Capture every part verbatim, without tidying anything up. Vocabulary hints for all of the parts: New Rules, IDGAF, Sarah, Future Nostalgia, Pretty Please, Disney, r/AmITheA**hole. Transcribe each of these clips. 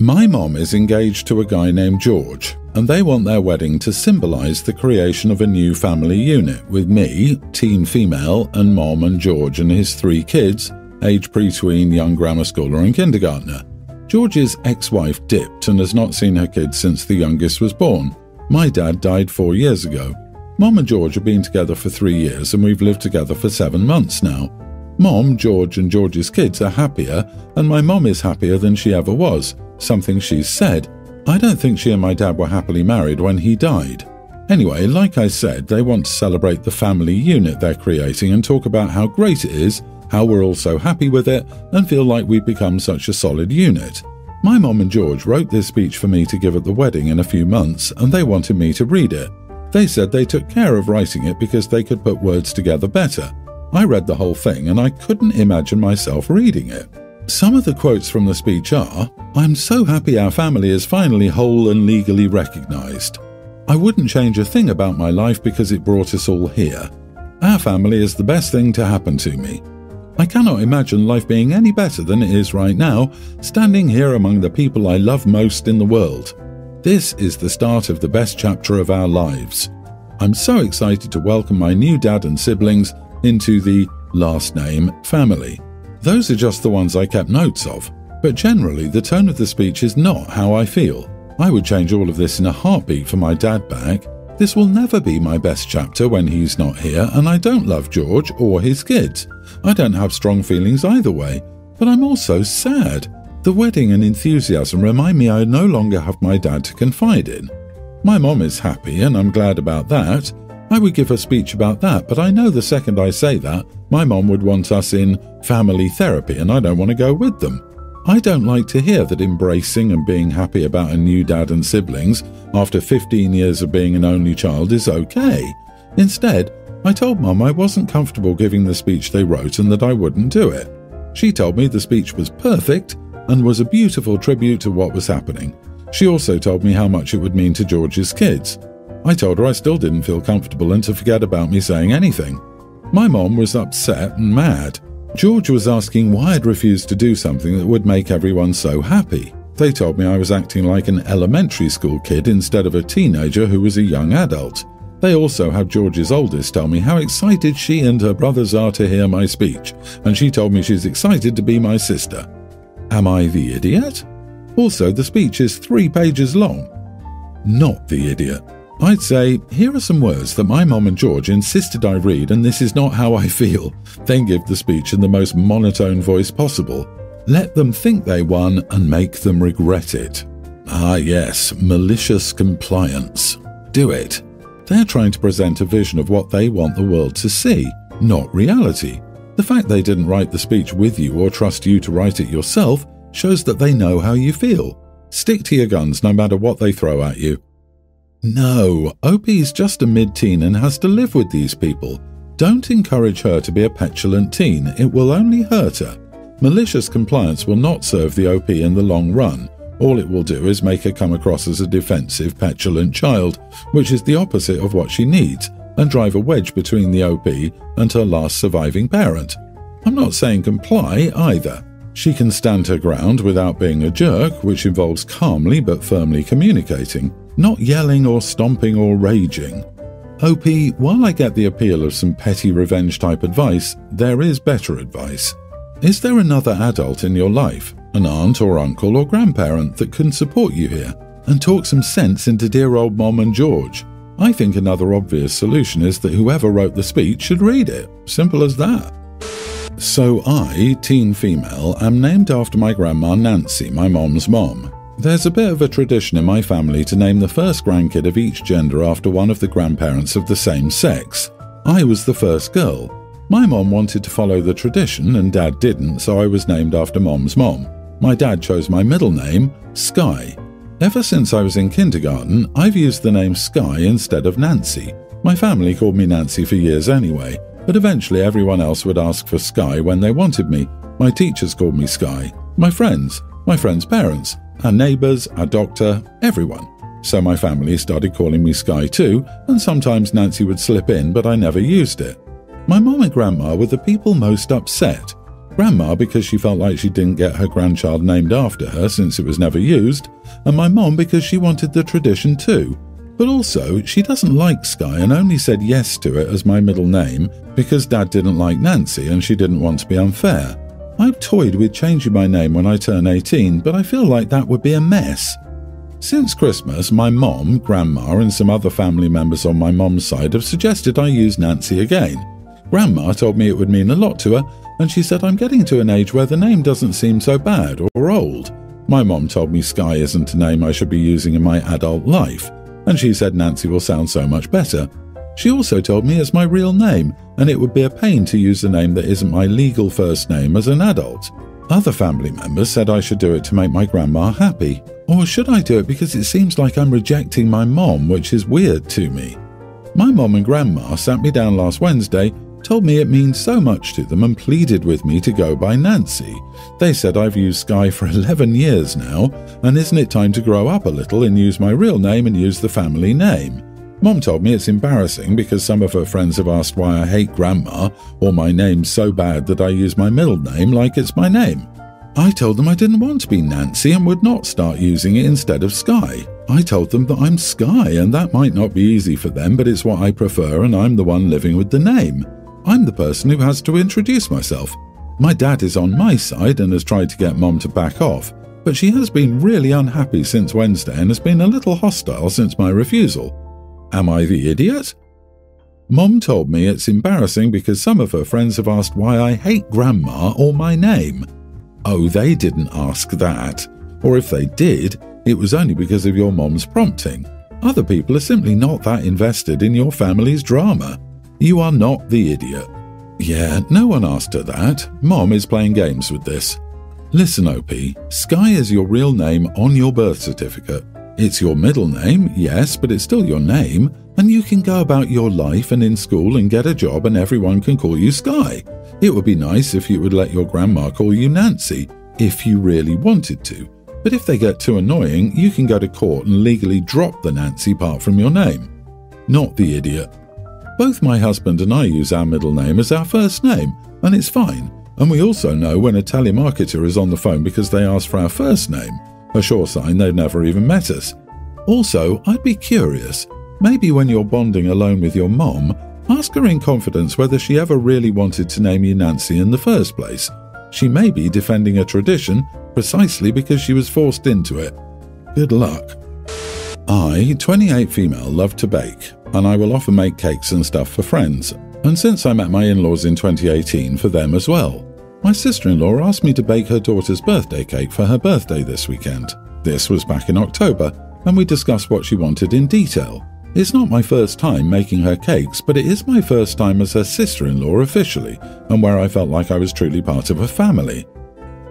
My mom is engaged to a guy named George, and they want their wedding to symbolize the creation of a new family unit with me, teen female, and mom and George and his three kids, age pre-tween, young grammar schooler and kindergartner. George's ex-wife dipped and has not seen her kids since the youngest was born. My dad died four years ago. Mom and George have been together for three years and we've lived together for seven months now. Mom, George and George's kids are happier, and my mom is happier than she ever was, something she's said. I don't think she and my dad were happily married when he died. Anyway, like I said, they want to celebrate the family unit they're creating and talk about how great it is, how we're all so happy with it, and feel like we've become such a solid unit. My mom and George wrote this speech for me to give at the wedding in a few months, and they wanted me to read it. They said they took care of writing it because they could put words together better. I read the whole thing and I couldn't imagine myself reading it. Some of the quotes from the speech are, "I'm so happy our family is finally whole and legally recognized. I wouldn't change a thing about my life because it brought us all here. Our family is the best thing to happen to me. I cannot imagine life being any better than it is right now, standing here among the people I love most in the world. This is the start of the best chapter of our lives. I'm so excited to welcome my new dad and siblings into the last name family." Those are just the ones I kept notes of, but generally the tone of the speech is not how I feel. I would change all of this in a heartbeat for my dad back. This will never be my best chapter when he's not here, and I don't love George or his kids. I don't have strong feelings either way, but I'm also sad. The wedding and enthusiasm remind me I no longer have my dad to confide in. My mom is happy, and I'm glad about that. I would give a speech about that, but I know the second I say that, my mom would want us in family therapy, and I don't want to go with them. I don't like to hear that embracing and being happy about a new dad and siblings after fifteen years of being an only child is okay. Instead, I told Mum I wasn't comfortable giving the speech they wrote and that I wouldn't do it. She told me the speech was perfect and was a beautiful tribute to what was happening. She also told me how much it would mean to George's kids. I told her I still didn't feel comfortable and to forget about me saying anything. My mom was upset and mad. George was asking why I'd refused to do something that would make everyone so happy. They told me I was acting like an elementary school kid instead of a teenager who was a young adult. They also had George's oldest tell me how excited she and her brothers are to hear my speech, and she told me she's excited to be my sister. Am I the idiot? Also, the speech is three pages long. Not the idiot. I'd say, here are some words that my mom and George insisted I read, and this is not how I feel. Then give the speech in the most monotone voice possible. Let them think they won and make them regret it. Ah yes, malicious compliance. Do it. They're trying to present a vision of what they want the world to see, not reality. The fact they didn't write the speech with you or trust you to write it yourself shows that they know how you feel. Stick to your guns no matter what they throw at you. No, Opie's just a mid-teen and has to live with these people. Don't encourage her to be a petulant teen, it will only hurt her. Malicious compliance will not serve the O P in the long run. All it will do is make her come across as a defensive, petulant child, which is the opposite of what she needs, and drive a wedge between the O P and her last surviving parent. I'm not saying comply either. She can stand her ground without being a jerk, which involves calmly but firmly communicating, not yelling or stomping or raging. O P, while I get the appeal of some petty revenge type advice, there is better advice. Is there another adult in your life, an aunt or uncle or grandparent, that can support you here and talk some sense into dear old Mom and George? I think another obvious solution is that whoever wrote the speech should read it. Simple as that. So I, teen female, am named after my grandma Nancy, my mom's mom. There's a bit of a tradition in my family to name the first grandkid of each gender after one of the grandparents of the same sex. I was the first girl. My mom wanted to follow the tradition and dad didn't, so I was named after mom's mom. My dad chose my middle name, Sky. Ever since I was in kindergarten, I've used the name Sky instead of Nancy. My family called me Nancy for years anyway, but eventually everyone else would ask for Sky when they wanted me. My teachers called me Sky, my friends, my friends' parents, our neighbours, our doctor, everyone. So my family started calling me Sky too, and sometimes Nancy would slip in, but I never used it. My mom and grandma were the people most upset. grandma because she felt like she didn't get her grandchild named after her since it was never used, and my mom because she wanted the tradition too. But also, she doesn't like Skye and only said yes to it as my middle name because Dad didn't like Nancy and she didn't want to be unfair. I've toyed with changing my name when I turn eighteen, but I feel like that would be a mess. Since Christmas, my mom, grandma, and some other family members on my mom's side have suggested I use Nancy again. Grandma told me it would mean a lot to her, and she said I'm getting to an age where the name doesn't seem so bad or old. My mom told me Skye isn't a name I should be using in my adult life, and she said Nancy will sound so much better. She also told me it's my real name, and it would be a pain to use a name that isn't my legal first name as an adult. Other family members said I should do it to make my grandma happy. Or should I do it because it seems like I'm rejecting my mom, which is weird to me? My mom and grandma sat me down last Wednesday, told me it means so much to them, and pleaded with me to go by Nancy. They said I've used Skye for eleven years now, and isn't it time to grow up a little and use my real name and use the family name? Mom told me it's embarrassing because some of her friends have asked why I hate grandma or my name so bad that I use my middle name like it's my name. I told them I didn't want to be Nancy and would not start using it instead of Skye. I told them that I'm Skye and that might not be easy for them, but it's what I prefer and I'm the one living with the name. I'm the person who has to introduce myself. My dad is on my side and has tried to get Mom to back off, but she has been really unhappy since Wednesday and has been a little hostile since my refusal. Am I the idiot? Mom told me it's embarrassing because some of her friends have asked why I hate grandma or my name. Oh, they didn't ask that. Or if they did, it was only because of your mom's prompting. Other people are simply not that invested in your family's drama. You are not the idiot. Yeah, no one asked her that. Mom is playing games with this. Listen, O P, Skye is your real name on your birth certificate. It's your middle name, yes, but it's still your name, and you can go about your life and in school and get a job and everyone can call you Skye. It would be nice if you would let your grandma call you Nancy, if you really wanted to. But if they get too annoying, you can go to court and legally drop the Nancy part from your name. Not the idiot. Both my husband and I use our middle name as our first name, and it's fine. And we also know when a telemarketer is on the phone because they ask for our first name, a sure sign they've never even met us. Also, I'd be curious. Maybe when you're bonding alone with your mom, ask her in confidence whether she ever really wanted to name you Nancy in the first place. She may be defending a tradition precisely because she was forced into it. Good luck. I, twenty-eight female, love to bake, and I will often make cakes and stuff for friends, and since I met my in-laws in twenty eighteen, for them as well. My sister-in-law asked me to bake her daughter's birthday cake for her birthday this weekend. This was back in October, and we discussed what she wanted in detail. It's not my first time making her cakes, but it is my first time as her sister-in-law officially, and where I felt like I was truly part of a family.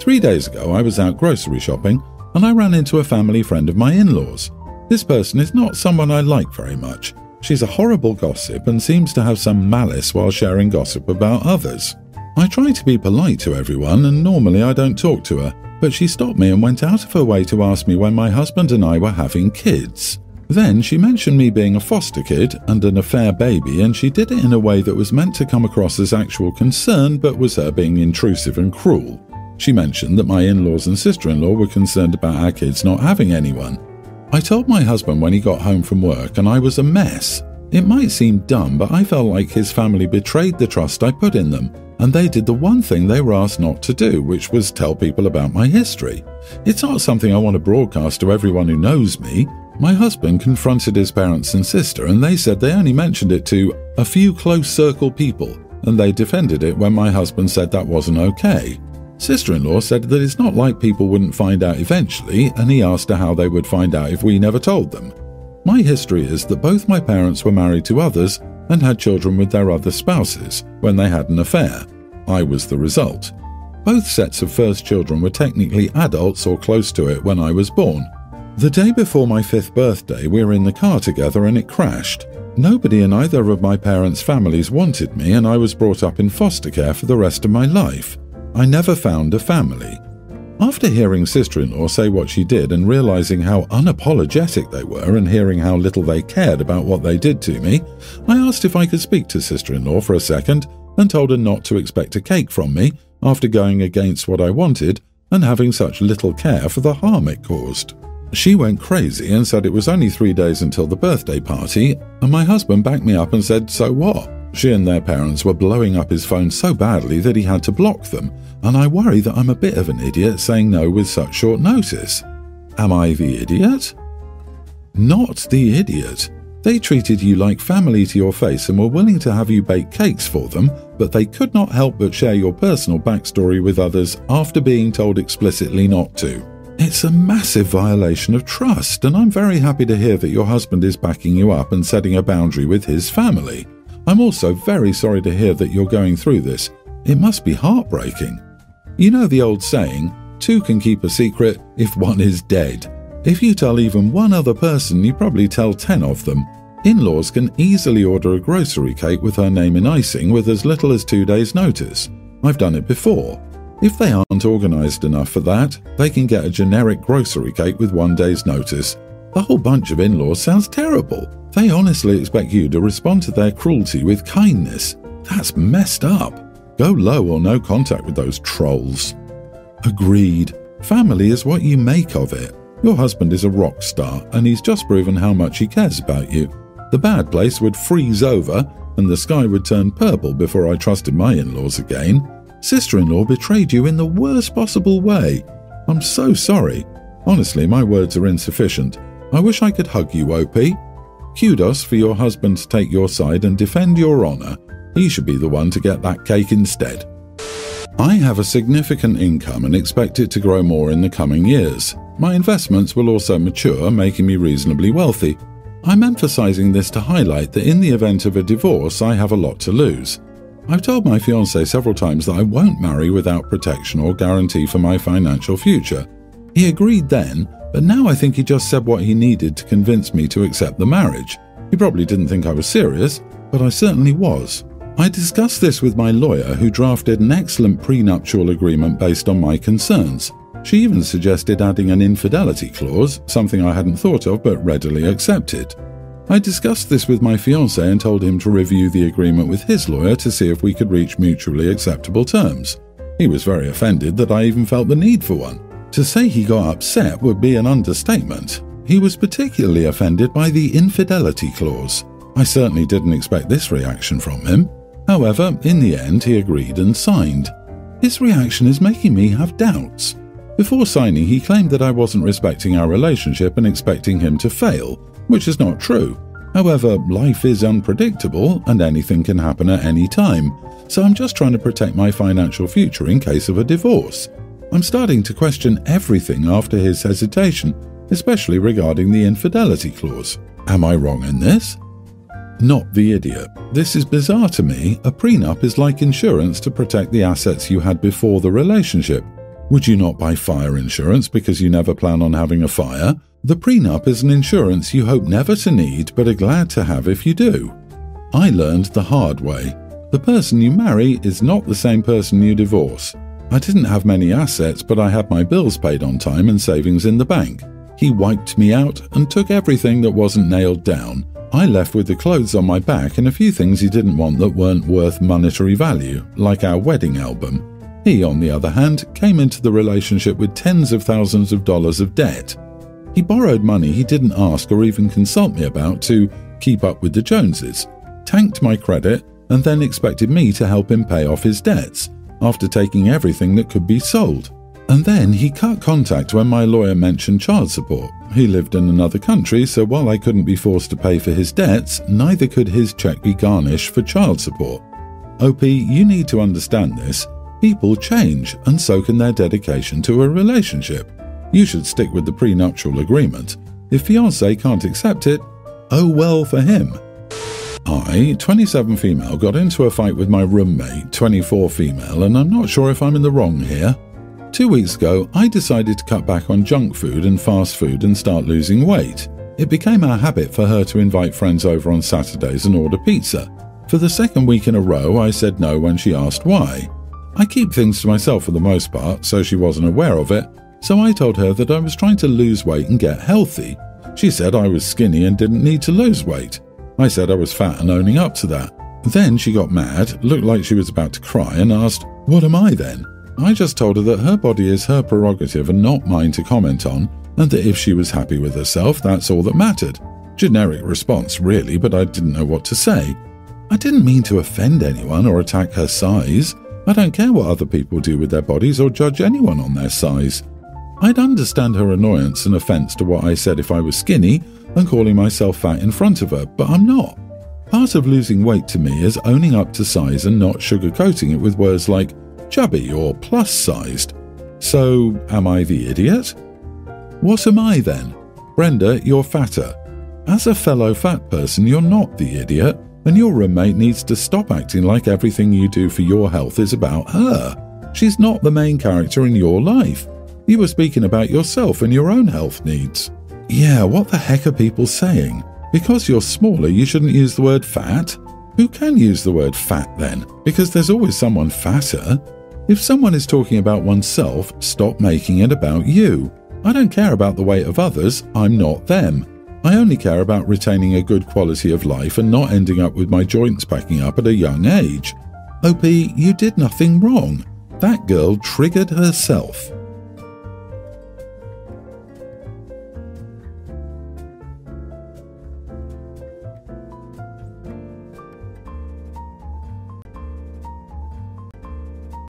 Three days ago, I was out grocery shopping, and I ran into a family friend of my in-laws. This person is not someone I like very much. She's a horrible gossip and seems to have some malice while sharing gossip about others. I try to be polite to everyone, and normally I don't talk to her, but she stopped me and went out of her way to ask me when my husband and I were having kids. Then she mentioned me being a foster kid and an affair baby, and she did it in a way that was meant to come across as actual concern but was her being intrusive and cruel. She mentioned that my in-laws and sister-in-law were concerned about our kids not having anyone. I told my husband when he got home from work and I was a mess. It might seem dumb, but I felt like his family betrayed the trust I put in them, and they did the one thing they were asked not to do, which was tell people about my history. It's not something I want to broadcast to everyone who knows me. My husband confronted his parents and sister, and they said they only mentioned it to a few close circle people, and they defended it when my husband said that wasn't okay. Sister-in-law said that it's not like people wouldn't find out eventually, and he asked her how they would find out if we never told them. My history is that both my parents were married to others and had children with their other spouses when they had an affair. I was the result. Both sets of first children were technically adults or close to it when I was born. The day before my fifth birthday, we were in the car together and it crashed. Nobody in either of my parents' families wanted me, and I was brought up in foster care for the rest of my life. I never found a family. After hearing sister-in-law say what she did and realizing how unapologetic they were and hearing how little they cared about what they did to me, I asked if I could speak to sister-in-law for a second and told her not to expect a cake from me after going against what I wanted and having such little care for the harm it caused. She went crazy and said it was only three days until the birthday party, and my husband backed me up and said, so what? She and their parents were blowing up his phone so badly that he had to block them, and I worry that I'm a bit of an idiot saying no with such short notice. Am I the idiot? Not the idiot. They treated you like family to your face and were willing to have you bake cakes for them, but they could not help but share your personal backstory with others after being told explicitly not to. It's a massive violation of trust, and I'm very happy to hear that your husband is backing you up and setting a boundary with his family. I'm also very sorry to hear that you're going through this. It must be heartbreaking. You know the old saying, two can keep a secret if one is dead. If you tell even one other person, you probably tell ten of them. In-laws can easily order a grocery cake with her name in icing with as little as two days' notice. I've done it before. If they aren't organised enough for that, they can get a generic grocery cake with one day's notice. The whole bunch of in-laws sounds terrible. They honestly expect you to respond to their cruelty with kindness. That's messed up. Go low or no contact with those trolls. Agreed. Family is what you make of it. Your husband is a rock star, and he's just proven how much he cares about you. The bad place would freeze over, and the sky would turn purple before I trusted my in-laws again. Sister-in-law betrayed you in the worst possible way. I'm so sorry. Honestly, my words are insufficient. I wish I could hug you, O P. Kudos for your husband to take your side and defend your honor. He should be the one to get that cake instead. I have a significant income and expect it to grow more in the coming years. My investments will also mature, making me reasonably wealthy. I'm emphasizing this to highlight that in the event of a divorce, I have a lot to lose. I've told my fiancé several times that I won't marry without protection or guarantee for my financial future. He agreed then, but now I think he just said what he needed to convince me to accept the marriage. He probably didn't think I was serious, but I certainly was. I discussed this with my lawyer, who drafted an excellent prenuptial agreement based on my concerns. She even suggested adding an infidelity clause, something I hadn't thought of but readily accepted. I discussed this with my fiancé and told him to review the agreement with his lawyer to see if we could reach mutually acceptable terms. He was very offended that I even felt the need for one. To say he got upset would be an understatement. He was particularly offended by the infidelity clause. I certainly didn't expect this reaction from him. However, in the end, he agreed and signed. His reaction is making me have doubts. Before signing, he claimed that I wasn't respecting our relationship and expecting him to fail, which is not true. However, life is unpredictable and anything can happen at any time, so I'm just trying to protect my financial future in case of a divorce. I'm starting to question everything after his hesitation, especially regarding the infidelity clause. Am I wrong in this? Not the idiot. This is bizarre to me. A prenup is like insurance to protect the assets you had before the relationship. Would you not buy fire insurance because you never plan on having a fire? The prenup is an insurance you hope never to need but are glad to have if you do. I learned the hard way. The person you marry is not the same person you divorce. I didn't have many assets, but I had my bills paid on time and savings in the bank. He wiped me out and took everything that wasn't nailed down. I left with the clothes on my back and a few things he didn't want that weren't worth monetary value, like our wedding album. He, on the other hand, came into the relationship with tens of thousands of dollars of debt. He borrowed money he didn't ask or even consult me about to keep up with the Joneses, tanked my credit, and then expected me to help him pay off his debts, after taking everything that could be sold. And then he cut contact when my lawyer mentioned child support. He lived in another country, so while I couldn't be forced to pay for his debts, neither could his check be garnished for child support. O P, you need to understand this. People change, and so can their dedication to a relationship. You should stick with the prenuptial agreement. If fiancé can't accept it, oh well for him. I, twenty-seven female, got into a fight with my roommate, twenty-four female, and I'm not sure if I'm in the wrong here. Two weeks ago, I decided to cut back on junk food and fast food and start losing weight. It became our habit for her to invite friends over on Saturdays and order pizza. For the second week in a row, I said no when she asked why. I keep things to myself for the most part, so she wasn't aware of it, so I told her that I was trying to lose weight and get healthy. She said I was skinny and didn't need to lose weight. I said I was fat and owning up to that. Then she got mad, looked like she was about to cry, and asked, "What am I then?" I just told her that her body is her prerogative and not mine to comment on, and that if she was happy with herself, that's all that mattered. Generic response, really, but I didn't know what to say. I didn't mean to offend anyone or attack her size. I don't care what other people do with their bodies or judge anyone on their size. I'd understand her annoyance and offense to what I said if I was skinny and calling myself fat in front of her, but I'm not. Part of losing weight to me is owning up to size and not sugarcoating it with words like chubby or plus-sized. So, am I the idiot? What am I then? Brenda, you're fatter. As a fellow fat person, you're not the idiot, and your roommate needs to stop acting like everything you do for your health is about her. She's not the main character in your life. You were speaking about yourself and your own health needs. Yeah, what the heck are people saying? Because you're smaller, you shouldn't use the word fat? Who can use the word fat then? Because there's always someone fatter. If someone is talking about oneself, stop making it about you. I don't care about the weight of others, I'm not them. I only care about retaining a good quality of life and not ending up with my joints packing up at a young age. O P, you did nothing wrong. That girl triggered herself.